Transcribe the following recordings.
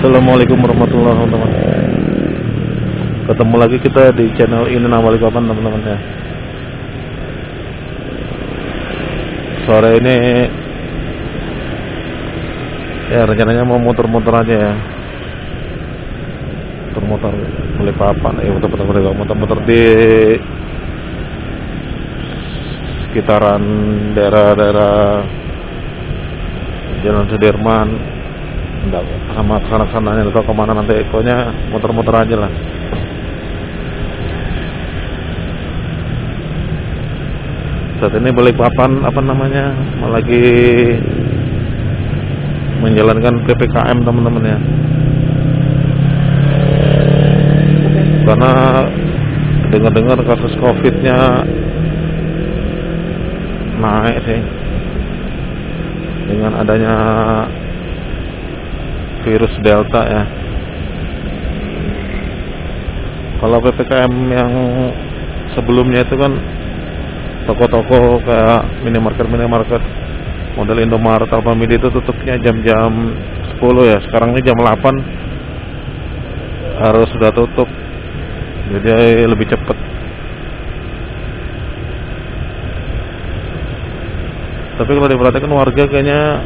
Assalamualaikum warahmatullahi wabarakatuh. Ketemu lagi kita di channel ini Balikpapan, teman-teman ya. Sore ini ya rencananya mau muter-muter aja ya. Muter-muter Balikpapan, ya muter-muter di sekitaran daerah-daerah Jalan Sudirman, enggak sama sana-sananya atau kemana nanti pokoknya muter-muter aja lah. Saat ini Balikpapan lagi menjalankan PPKM, teman-teman ya. Karena dengar-dengar kasus COVID-nya naik sih dengan adanya virus Delta ya. Kalau PPKM yang sebelumnya itu kan toko-toko kayak minimarket model Indomaret, Alfamidi itu tutupnya jam-jam 10 ya. Sekarang ini jam 8 harus sudah tutup, jadi lebih cepat. Tapi kalau diperhatikan warga kayaknya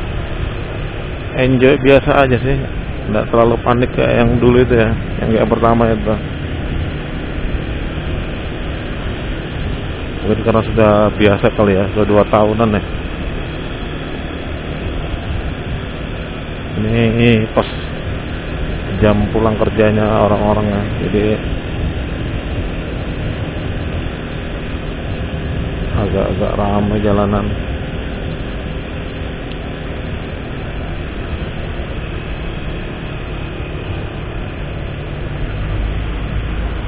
enjoy biasa aja sih, nggak terlalu panik kayak yang dulu itu ya, yang kayak pertama itu. Mungkin karena sudah biasa kali ya, sudah 2 tahunan ya. Ini pas jam pulang kerjanya orang-orang ya, jadi agak-agak ramai jalanan.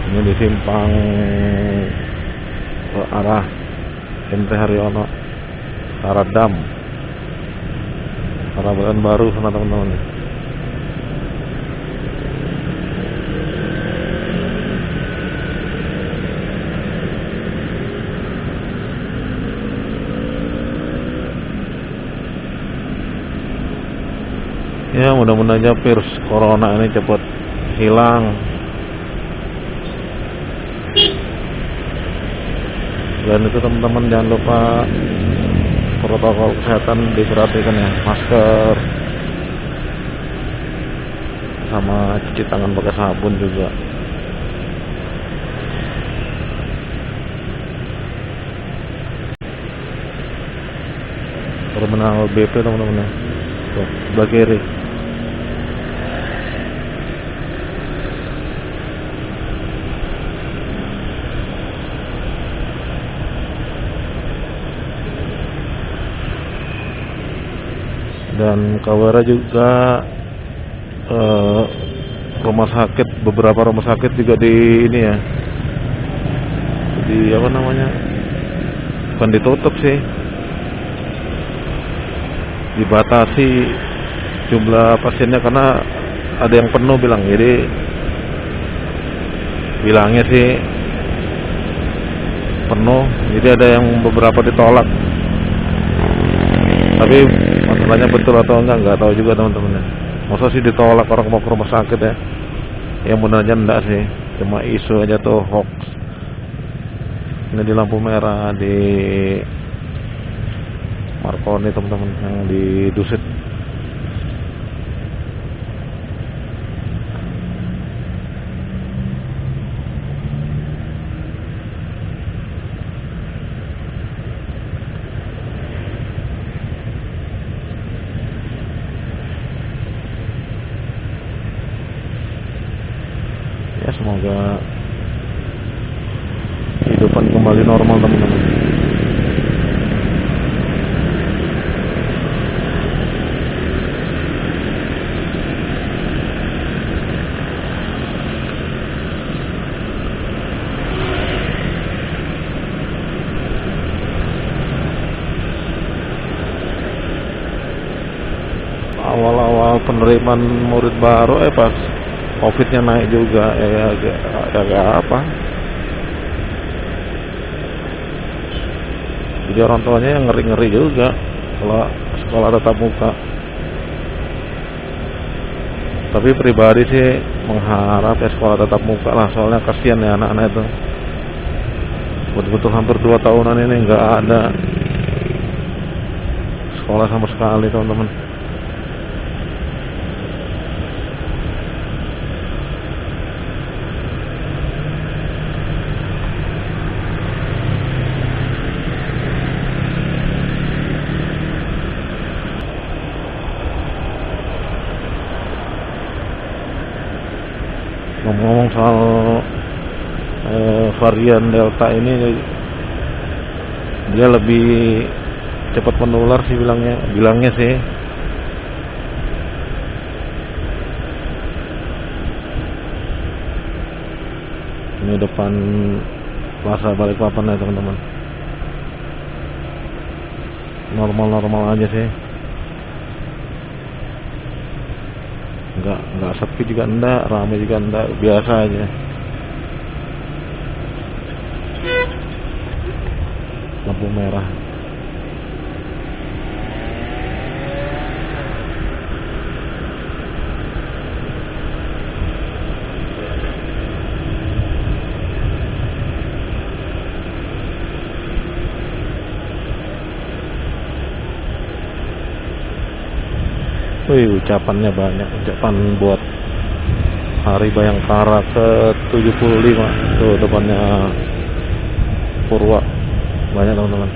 Ini di simpang ke arah MT Haryono, arah Dam, arah Baru sana, teman-teman. Ya mudah-mudahan aja virus corona ini cepat hilang. Dan itu teman-teman jangan lupa protokol kesehatan diperhatikan ya, masker sama cuci tangan pakai sabun juga. Terminal BP, teman-teman ya, tuh sebelah kiri. Dan Kawara juga rumah sakit, beberapa rumah sakit juga di ini ya, di bukan ditutup sih, dibatasi jumlah pasiennya karena ada yang penuh bilang. Jadi bilangnya sih penuh, jadi ada yang beberapa ditolak, tapi masalahnya betul atau enggak, nggak tahu juga, teman-teman. Masa sih ditolak orang mau ke rumah sakit ya? Yang benarnya enggak sih, cuma isu aja tuh, hoax. Ini di lampu merah di Markoni, teman-teman, yang di Dusit. Ya, semoga kehidupan kembali normal, teman-teman. Awal-awal penerimaan murid baru pas COVID-nya naik juga ya, agak apa. Jadi orang tuanya yang ngeri-ngeri juga kalau sekolah tetap muka. Tapi pribadi sih mengharap ya sekolah tetap muka lah, soalnya kasihan ya anak-anak itu. Betul-betul hampir 2 tahunan ini nggak ada sekolah sama sekali, teman-teman. Ngomong soal varian Delta ini, dia lebih cepat menular sih bilangnya sih. Ini depan Plaza Balikpapan ya teman-teman. Normal-normal aja sih. Nggak sepi juga enggak, ramai juga enggak, biasa aja. Lampu merah. Wih, ucapannya banyak, ucapan buat Hari Bayangkara ke-75 tuh depannya Purwa, banyak teman-teman.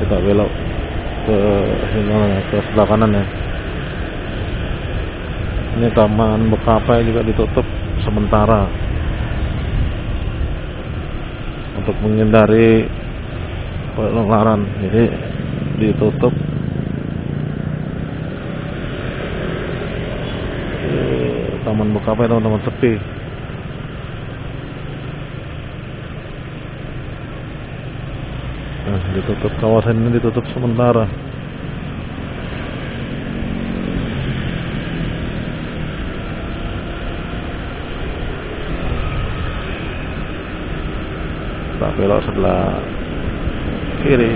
Kita belok ke sebelah kanan ya. Ini taman Bekapai juga ditutup sementara untuk menghindari penularan, jadi ditutup. Taman Bekapai teman-teman sepi. Nah, ditutup, kawasan ini ditutup sementara. Belok sebelah kiri.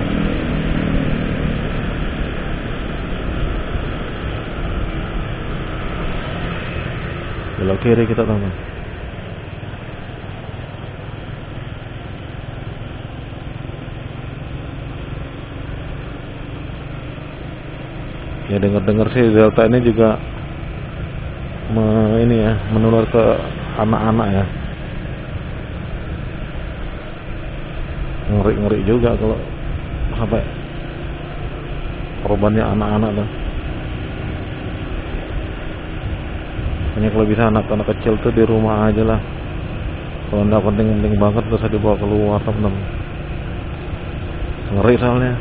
Belok kiri kita teman. Ya dengar-dengar sih Delta ini juga menular ke anak-anak ya. Ngeri juga kalau sampai korbannya anak-anak tuh. Hanya kalau bisa anak-anak kecil tuh di rumah aja lah. Kalau nggak penting-penting banget terus dibawa keluar teman-teman. Ngeri soalnya.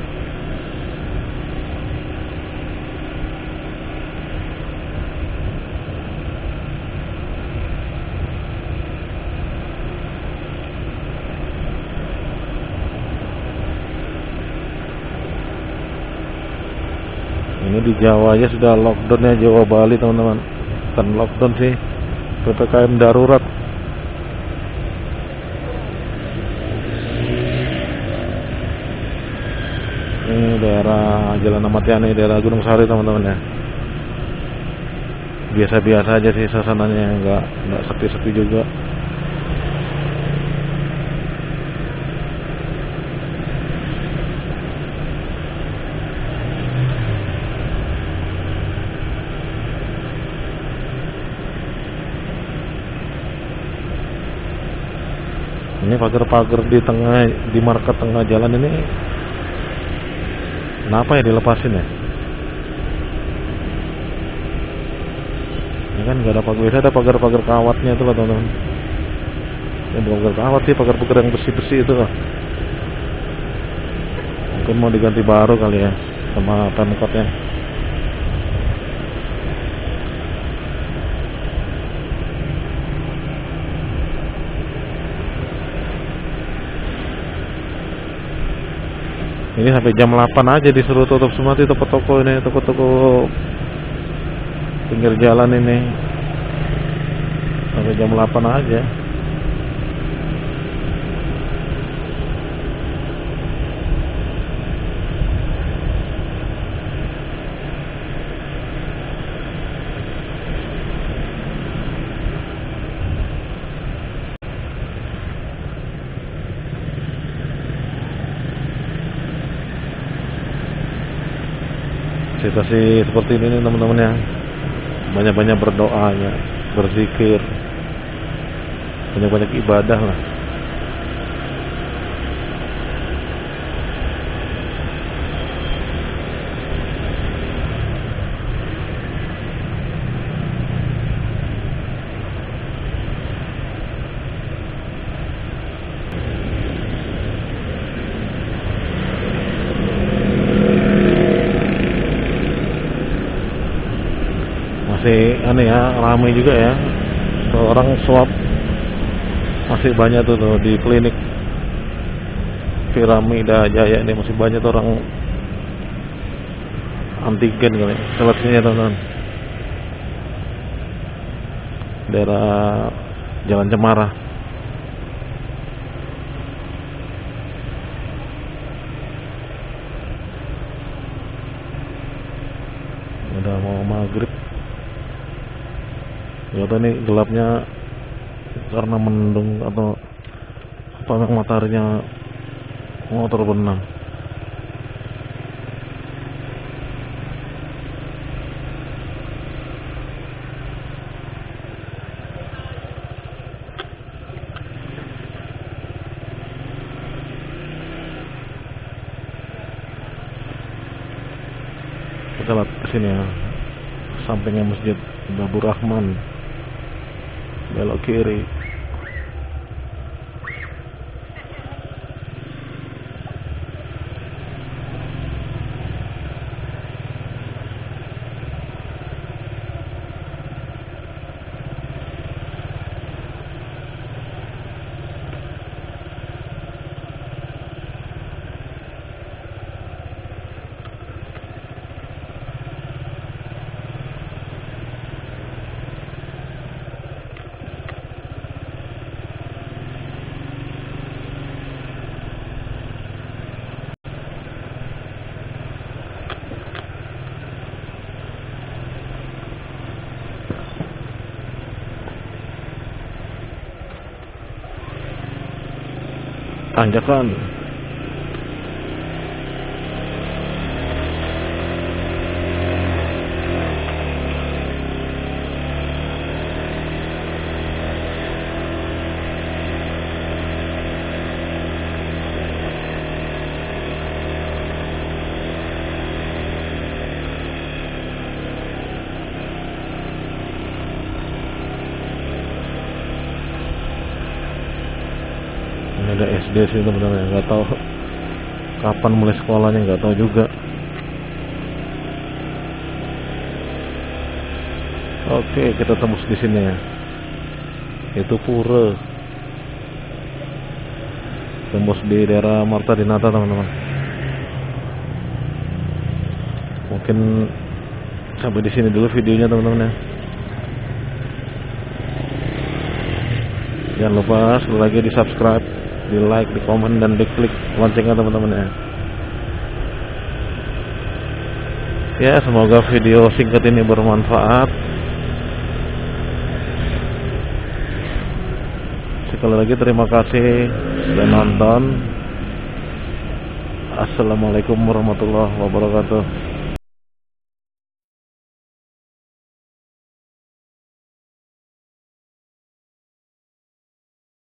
Di Jawa aja sudah lockdown ya, Jawa Bali teman-teman. Bukan lockdown sih, PPKM darurat. Ini daerah Jalan Amatiani, daerah Gunung Sari teman-teman ya. Biasa-biasa aja sih suasananya, nggak sepi-sepi juga. Ini pagar-pagar di tengah, di market tengah jalan ini kenapa ya dilepasin ya? Ini kan nggak ada pagar biasa, ada pagar-pagar kawatnya itu lah teman-teman. Ini bukan pagar kawat sih, pagar-pagar yang besi-besi itu lah. Mungkin mau diganti baru kali ya sama pemkotnya. Ini sampai jam 8 aja disuruh tutup semua sih toko-toko ini, toko-toko pinggir jalan ini. sampai jam 8 aja. Situasi seperti ini teman-teman ya, banyak-banyak berdoa ya, berzikir, banyak-banyak ibadah lah. Aneh ya, ramai juga ya. Orang swab masih banyak tuh di klinik Piramida Jaya ini, masih banyak tuh orang antigen kali ya, seleksinya teman-teman. Daerah Jalan Cemara. Udah mau maghrib. Gak tau ini gelapnya karena mendung atau panas mataharinya ngotor benang. Kita lihat kesini ya, sampingnya Masjid Baburrahman. Belok kiri. Tanjakan. Ada SD sih teman-teman, nggak tahu kapan mulai sekolahnya, nggak tahu juga. Oke, kita tembus di sini ya. Itu Purwa. Tembus di daerah Martadinata teman-teman. Mungkin sampai di sini dulu videonya teman-teman ya. Jangan lupa sekali lagi di subscribe, di like, di komen, dan di klik loncengnya teman-teman ya. Ya, semoga video singkat ini bermanfaat. Sekali lagi terima kasih sudah nonton. Assalamualaikum warahmatullahi wabarakatuh.